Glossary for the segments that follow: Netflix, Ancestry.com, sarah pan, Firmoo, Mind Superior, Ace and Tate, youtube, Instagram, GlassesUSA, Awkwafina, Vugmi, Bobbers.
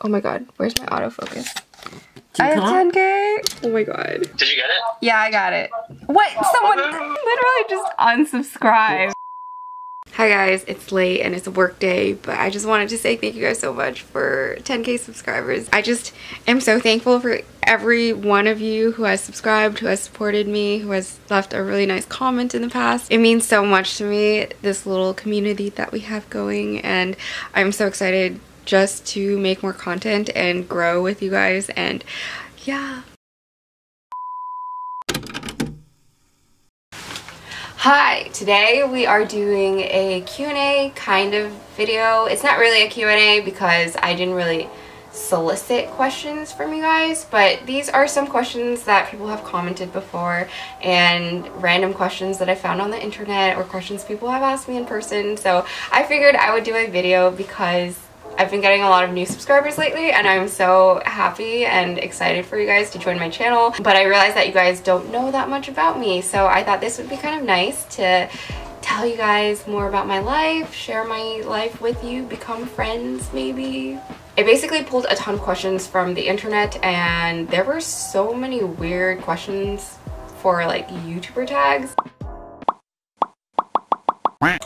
Oh my god, where's my autofocus? I have 10K. Oh my god. Did you get it? Yeah, I got it. What? Someone literally just unsubscribed. Hi guys, it's late and it's a work day, but I just wanted to say thank you guys so much for 10K subscribers. I just am so thankful for every one of you who has subscribed, who has supported me, who has left a really nice comment in the past. It means so much to me, this little community that we have going, and I'm so excited just to make more content and grow with you guys, and yeah. Hi, today we are doing a Q&A kind of video. It's not really a Q&A because I didn't really solicit questions from you guys, but these are some questions that people have commented before and random questions that I found on the internet or questions people have asked me in person. So I figured I would do a video because I've been getting a lot of new subscribers lately and I'm so happy and excited for you guys to join my channel, but I realized that you guys don't know that much about me, so I thought this would be kind of nice to tell you guys more about my life, share my life with you, become friends maybe. I basically pulled a ton of questions from the internet and there were so many weird questions for like YouTuber tags.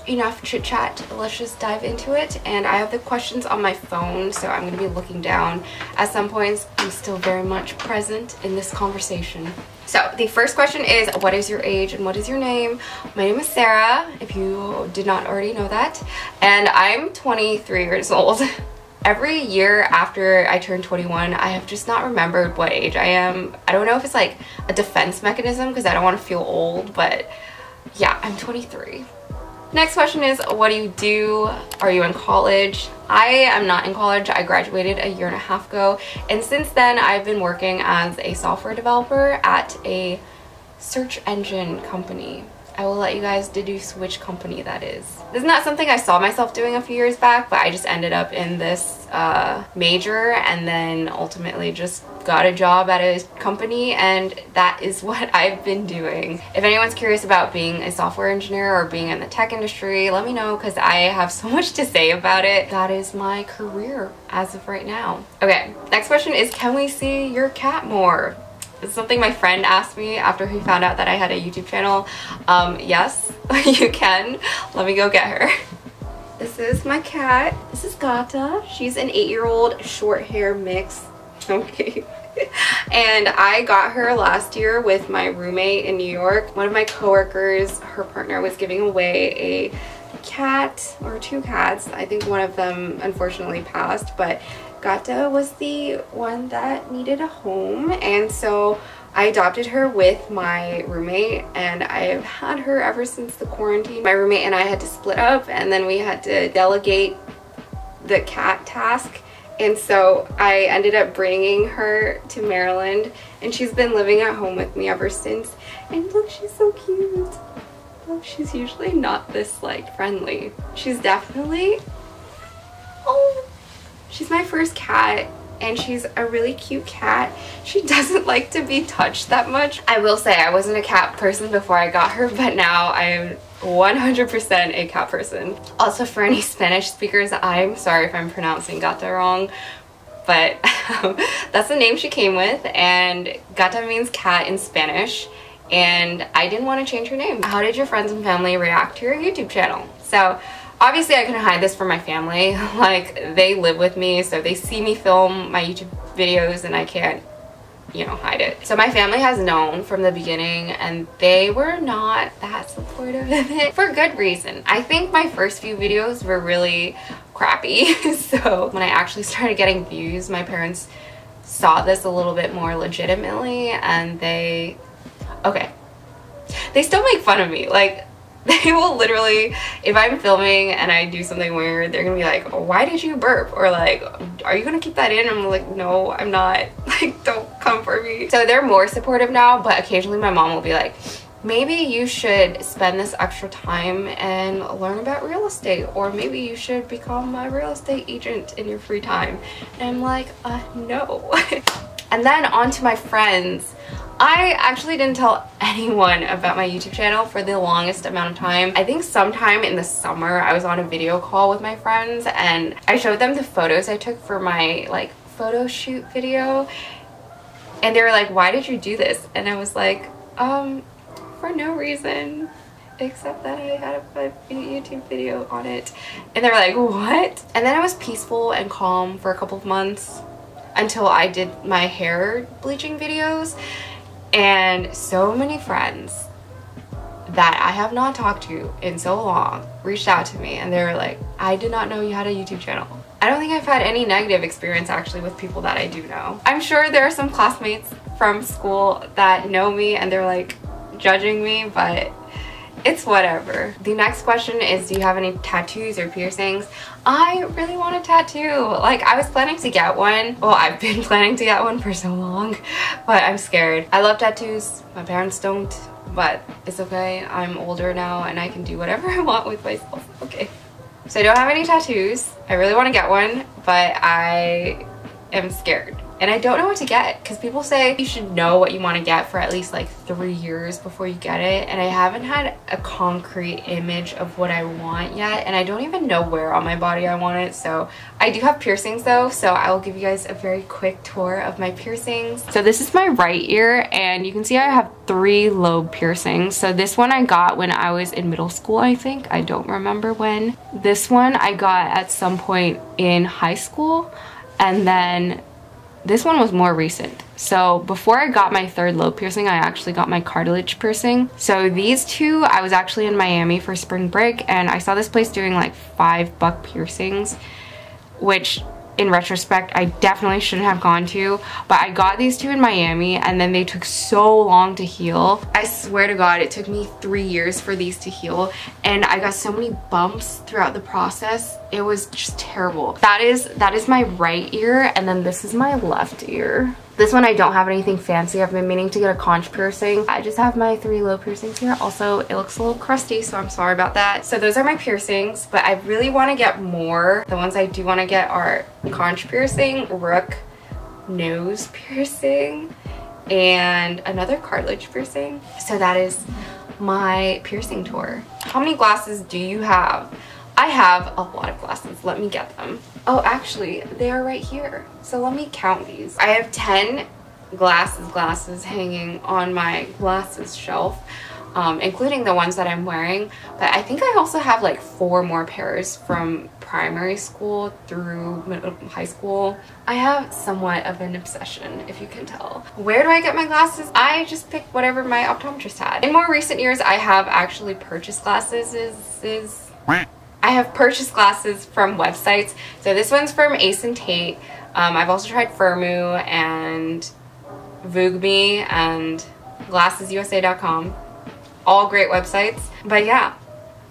Enough chit chat, let's just dive into it. And I have the questions on my phone, so I'm going to be looking down at some points. I'm still very much present in this conversation. So the first question is, what is your age and what is your name? My name is Sarah, if you did not already know that, and I'm 23 years old. Every year after I turn 21, I have just not remembered what age I am. I don't know if it's like a defense mechanism because I don't want to feel old, but yeah, I'm 23. Next question is, what do you do? Are you in college? I am not in college. I graduated a year and a half ago, and since then I've been working as a software developer at a search engine company. I will let you guys deduce which company that is. This is not something I saw myself doing a few years back, but I just ended up in this major and then ultimately just got a job at a company, and that is what I've been doing. If anyone's curious about being a software engineer or being in the tech industry, let me know because I have so much to say about it. That is my career as of right now. Okay, next question is, can we see your cat more? It's something my friend asked me after he found out that I had a YouTube channel. Yes, you can. Let me go get her. This is my cat. This is Gata. She's an 8-year-old short hair mix. Okay. And I got her last year with my roommate in New York. One of my coworkers, her partner, was giving away a cat or two cats. I think one of them unfortunately passed, but Gata was the one that needed a home, and so I adopted her with my roommate, and I've had her ever since the quarantine. My roommate and I had to split up, and then we had to delegate the cat task, and so I ended up bringing her to Maryland, and she's been living at home with me ever since. And look, she's so cute. Look, she's usually not this like friendly. She's definitely, oh, she's my first cat, and she's a really cute cat. She doesn't like to be touched that much. I will say I wasn't a cat person before I got her, but now I am 100% a cat person. Also, for any Spanish speakers, I'm sorry if I'm pronouncing Gata wrong, but that's the name she came with, and Gata means cat in Spanish, and I didn't want to change her name. How did your friends and family react to your YouTube channel? So, obviously I couldn't hide this from my family, like they live with me, so they see me film my YouTube videos and I can't, you know, hide it. So my family has known from the beginning and they were not that supportive of it for good reason. I think my first few videos were really crappy, so when I actually started getting views, my parents saw this a little bit more legitimately and they still make fun of me. Like, they will literally, if I'm filming and I do something weird, they're gonna be like, why did you burp? Or like, are you gonna keep that in? I'm like, no, I'm not. Like, don't come for me. So they're more supportive now, but occasionally my mom will be like, maybe you should spend this extra time and learn about real estate, or maybe you should become a real estate agent in your free time. And I'm like, no. And then on to my friends. I actually didn't tell anyone about my YouTube channel for the longest amount of time. I think sometime in the summer I was on a video call with my friends and I showed them the photos I took for my like photo shoot video, and they were like, why did you do this? And I was like, for no reason except that I had a YouTube video on it. And they were like, what? And then I was peaceful and calm for a couple of months until I did my hair bleaching videos, and so many friends that I have not talked to in so long reached out to me and they were like, I did not know you had a YouTube channel. I don't think I've had any negative experience actually with people that I do know. I'm sure there are some classmates from school that know me and they're like judging me, but it's whatever. The next question is, do you have any tattoos or piercings? I really want a tattoo. Like, I was planning to get one. Well, I've been planning to get one for so long, but I'm scared. I love tattoos. My parents don't, but it's okay. I'm older now and I can do whatever I want with myself. Okay. So I don't have any tattoos. I really want to get one, but I am scared. And I don't know what to get because people say you should know what you want to get for at least like 3 years before you get it, and I haven't had a concrete image of what I want yet, and I don't even know where on my body I want it. So I do have piercings though, so I will give you guys a very quick tour of my piercings. So this is my right ear and you can see I have 3 lobe piercings. So this one I got when I was in middle school, I think. I don't remember when. This one I got at some point in high school, and then this one was more recent. So before I got my 3rd lobe piercing, I actually got my cartilage piercing. So these two, I was actually in Miami for spring break and I saw this place doing like $5 piercings, which in retrospect, I definitely shouldn't have gone to, but I got these two in Miami and then they took so long to heal. I swear to God, it took me 3 years for these to heal and I got so many bumps throughout the process. It was just terrible. That is my right ear, and then this is my left ear. This one I don't have anything fancy. I've been meaning to get a conch piercing. I just have my 3 lobe piercings here. Also, it looks a little crusty, so I'm sorry about that. So those are my piercings, but I really want to get more. The ones I do want to get are conch piercing, rook nose piercing, and another cartilage piercing. So that is my piercing tour. How many glasses do you have? I have a lot of glasses. Let me get them. Oh, actually, they are right here. So let me count these. I have 10 glasses hanging on my glasses shelf, including the ones that I'm wearing. But I think I also have like 4 more pairs from primary school through high school. I have somewhat of an obsession, if you can tell. Where do I get my glasses? I just pick whatever my optometrist had. In more recent years, I have actually purchased glasses. I have purchased glasses from websites. So this one's from Ace and Tate. I've also tried Firmoo and Vugmi and GlassesUSA.com. All great websites. But yeah,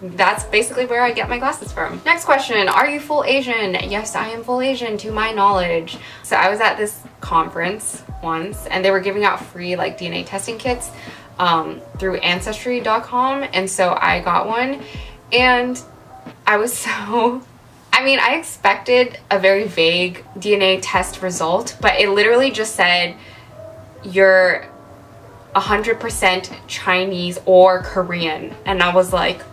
that's basically where I get my glasses from. Next question, are you full Asian? Yes, I am full Asian to my knowledge. So I was at this conference once and they were giving out free like DNA testing kits through Ancestry.com. And so I got one and I was so, I mean, I expected a very vague DNA test result, but it literally just said you're 100% Chinese or Korean. And I was like,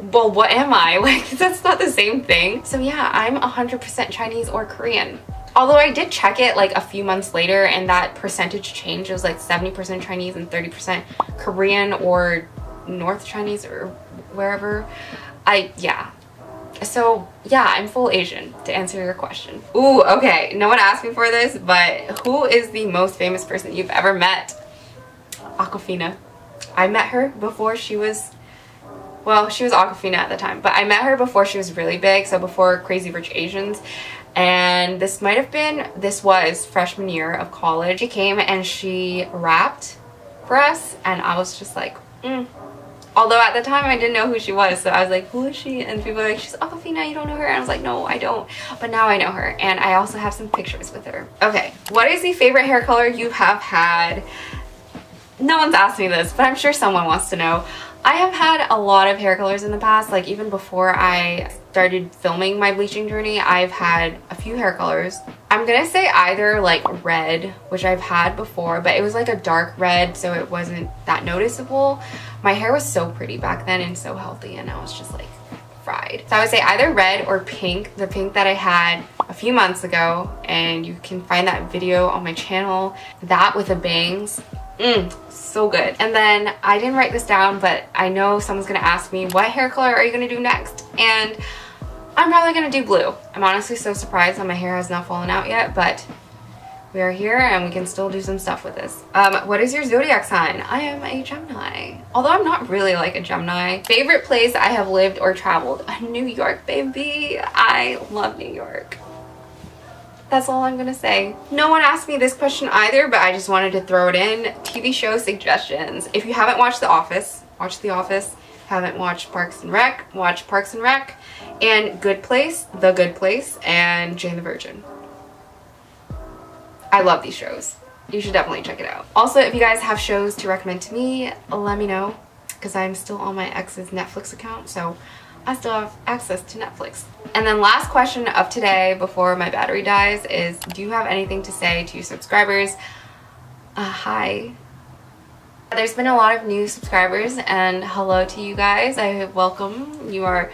well, what am I? Like, that's not the same thing. So yeah, I'm 100% Chinese or Korean. Although I did check it like a few months later and that percentage changed. It was like 70% Chinese and 30% Korean or North Chinese or wherever. Yeah. So yeah, I'm full Asian to answer your question. Ooh, okay, no one asked me for this, but who is the most famous person you've ever met? Awkwafina. I met her before she was, well, she was Awkwafina at the time, but I met her before she was really big, so before Crazy Rich Asians, and this was freshman year of college. She came and she rapped for us, and I was just like, Although at the time I didn't know who she was, so I was like, who is she? And people were like, she's Awkwafina, you don't know her? And I was like, no, I don't. But now I know her, and I also have some pictures with her. Okay, what is the favorite hair color you have had? No one's asked me this, but I'm sure someone wants to know. I have had a lot of hair colors in the past, like even before I started filming my bleaching journey, I've had a few hair colors. I'm gonna say either like red, which I've had before, but it was like a dark red, so it wasn't that noticeable. My hair was so pretty back then and so healthy, and I was just like fried. So I would say either red or pink, the pink that I had a few months ago, and you can find that video on my channel, that with the bangs. So good. And then I didn't write this down, but I know someone's gonna ask me, what hair color are you gonna do next? And I'm probably gonna do blue. I'm honestly so surprised that my hair has not fallen out yet, but we are here and we can still do some stuff with this. What is your zodiac sign? I am a Gemini. Although I'm not really like a Gemini. Favorite place I have lived or traveled? New York, baby. I love New York. That's all I'm gonna say. No one asked me this question either, but I just wanted to throw it in. TV show suggestions. If you haven't watched The Office, watch The Office. Haven't watched Parks and Rec, watch Parks and Rec. And Good Place, The Good Place, and Jane the Virgin. I love these shows. You should definitely check it out. Also, if you guys have shows to recommend to me, let me know, because I'm still on my ex's Netflix account, so I still have access to Netflix. And then last question of today before my battery dies is, do you have anything to say to your subscribers? Hi. There's been a lot of new subscribers, and hello to you guys. I welcome. You are...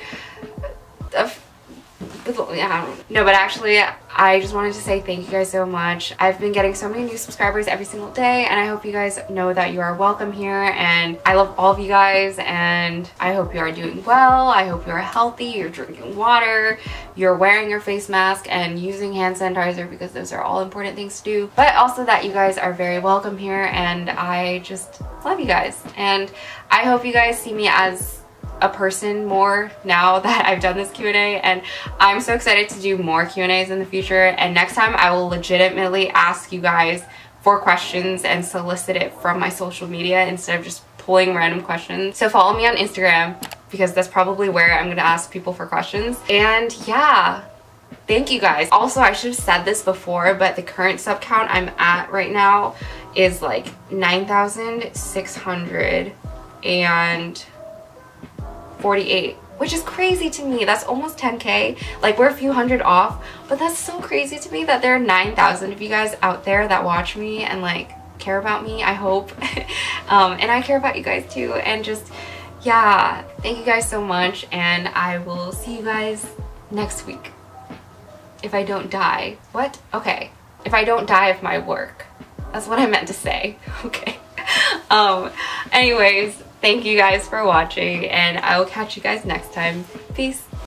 No, but actually, I just wanted to say thank you guys so much. I've been getting so many new subscribers every single day, and I hope you guys know that you are welcome here, and I love all of you guys, and I hope you are doing well. I hope you are healthy, you're drinking water, you're wearing your face mask and using hand sanitizer, because those are all important things to do, but also that you guys are very welcome here, and I just love you guys, and I hope you guys see me as a person more now that I've done this Q&A, and I'm so excited to do more Q&As in the future, and next time I will legitimately ask you guys for questions and solicit it from my social media instead of just pulling random questions. So follow me on Instagram, because that's probably where I'm gonna ask people for questions. And yeah, thank you guys. Also, I should have said this before, but the current sub count I'm at right now is like 9,648, which is crazy to me. That's almost 10K. Like, we're a few hundred off, but that's so crazy to me that there are 9,000 of you guys out there that watch me and like care about me, I hope. And I care about you guys too, and just, yeah, thank you guys so much, and I will see you guys next week if I don't die. What? Okay, if I don't die of my work. That's what I meant to say. Okay. Anyways, thank you guys for watching, and I will catch you guys next time. Peace.